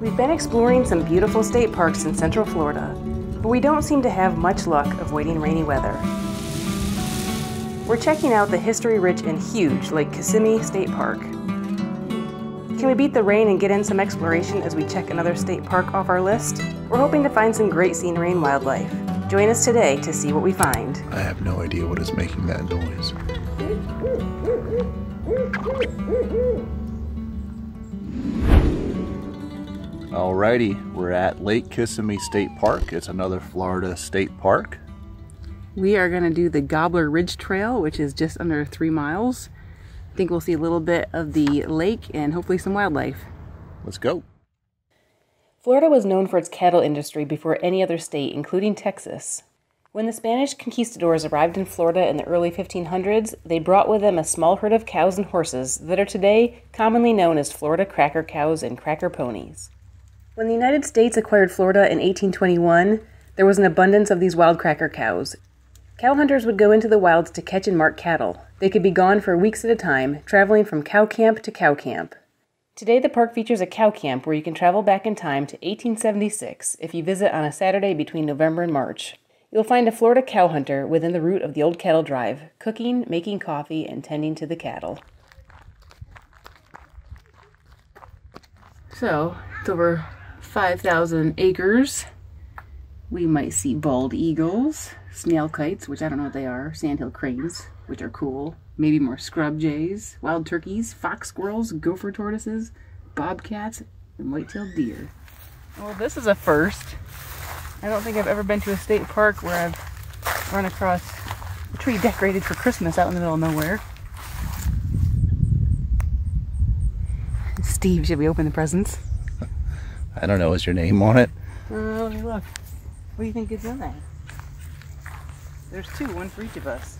We've been exploring some beautiful state parks in Central Florida, but we don't seem to have much luck avoiding rainy weather. We're checking out the history-rich and huge Lake Kissimmee State Park. Can we beat the rain and get in some exploration as we check another state park off our list? We're hoping to find some great scenery and wildlife. Join us today to see what we find. I have no idea what is making that noise. Alrighty, we're at Lake Kissimmee State Park. It's another Florida state park. We are gonna do the Gobbler Ridge Trail, which is just under 3 miles. I think we'll see a little bit of the lake and hopefully some wildlife. Let's go. Florida was known for its cattle industry before any other state, including Texas. When the Spanish conquistadors arrived in Florida in the early 1500s, they brought with them a small herd of cows and horses that are today commonly known as Florida cracker cows and cracker ponies. When the United States acquired Florida in 1821, there was an abundance of these wild cracker cows. Cow hunters would go into the wilds to catch and mark cattle. They could be gone for weeks at a time, traveling from cow camp to cow camp. Today the park features a cow camp where you can travel back in time to 1876 if you visit on a Saturday between November and March. You'll find a Florida cow hunter within the route of the old cattle drive, cooking, making coffee, and tending to the cattle. So, it's over 5,000 acres. We might see bald eagles, snail kites, which I don't know what they are, sandhill cranes, which are cool, maybe more scrub jays, wild turkeys, fox squirrels, gopher tortoises, bobcats, and white-tailed deer. Well, this is a first. I don't think I've ever been to a state park where I've run across a tree decorated for Christmas out in the middle of nowhere. Steve, should we open the presents? I don't know, is your name on it? Let me look. What do you think is in there? There's two, one for each of us.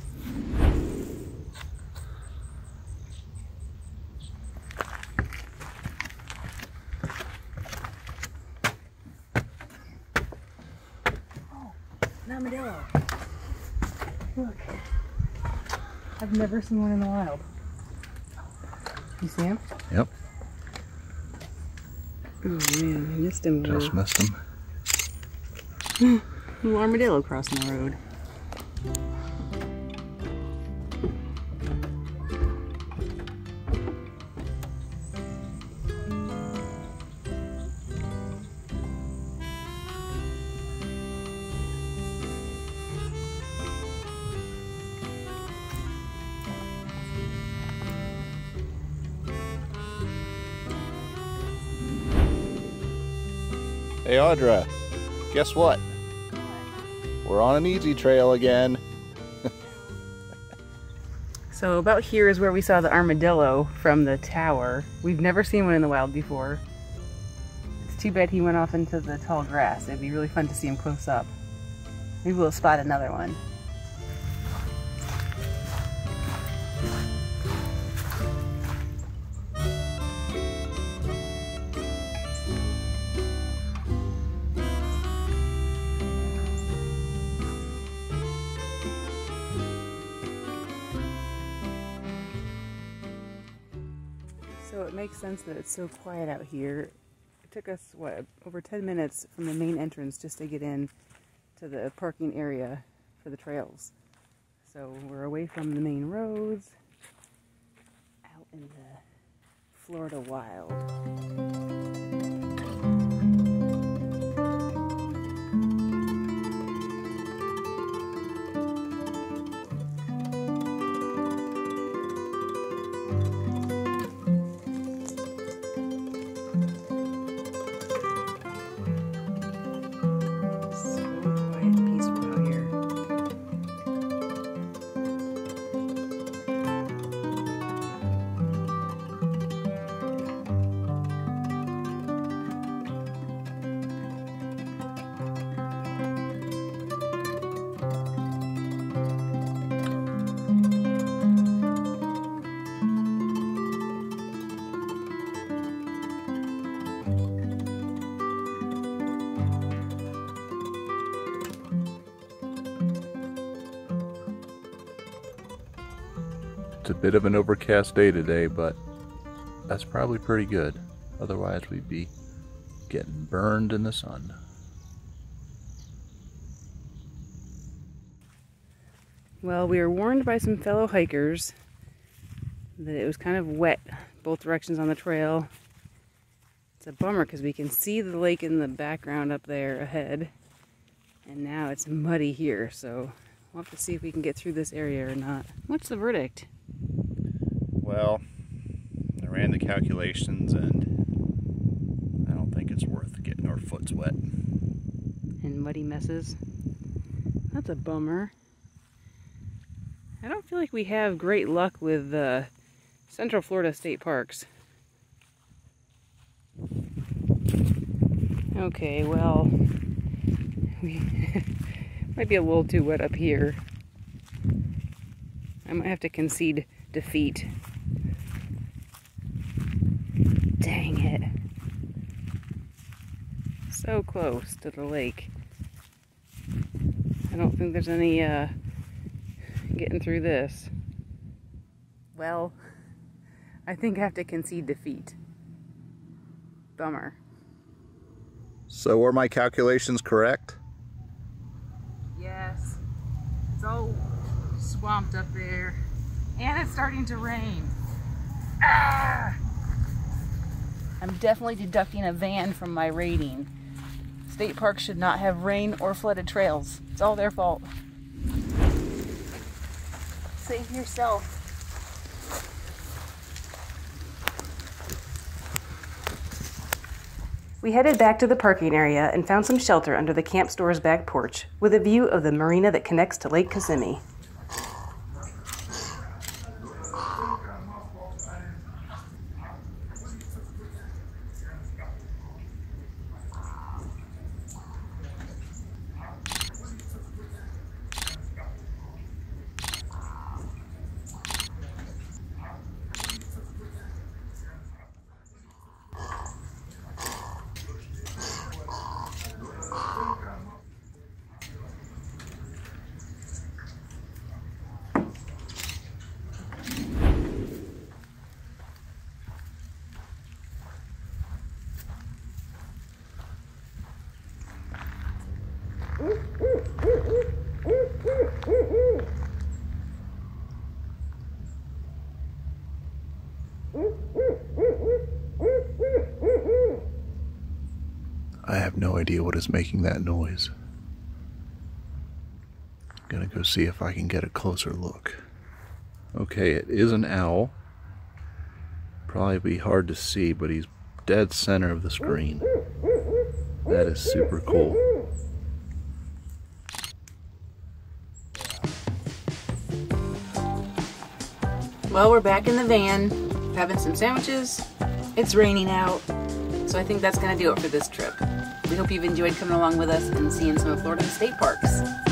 Oh, an armadillo. Look. I've never seen one in the wild. You see him? Yep. Oh man, I missed him. Just missed him. An armadillo crossing the road. Hey Audra, guess what? We're on an easy trail again. So about here is where we saw the armadillo from the tower. We've never seen one in the wild before. It's too bad he went off into the tall grass. It'd be really fun to see him close up. Maybe we'll spot another one. So it makes sense that it's so quiet out here. It took us, what, over 10 minutes from the main entrance just to get in to the parking area for the trails. So we're away from the main roads, out in the Florida wild. It's a bit of an overcast day today, but that's probably pretty good. Otherwise, we'd be getting burned in the sun. Well, we were warned by some fellow hikers that it was kind of wet both directions on the trail. It's a bummer because we can see the lake in the background up there ahead, and now it's muddy here, so we'll have to see if we can get through this area or not. What's the verdict? Well, I ran the calculations and I don't think it's worth getting our foots wet. And muddy messes. That's a bummer. I don't feel like we have great luck with Central Florida state parks. Okay, well, we might be a little too wet up here. I might have to concede defeat. Dang it. So close to the lake. I don't think there's any getting through this. Well, I think I have to concede defeat. Bummer. So were my calculations correct? Yes. It's all swamped up there. And it's starting to rain. Ah! I'm definitely deducting a van from my rating. State parks should not have rain or flooded trails. It's all their fault. Save yourself. We headed back to the parking area and found some shelter under the camp store's back porch with a view of the marina that connects to Lake Kissimmee. I have no idea what is making that noise. I'm gonna go see if I can get a closer look. Okay, it is an owl. Probably be hard to see, but he's dead center of the screen. That is super cool. Well, we're back in the van, having some sandwiches. It's raining out, so I think that's gonna do it for this trip. We hope you've enjoyed coming along with us and seeing some of Florida's state parks.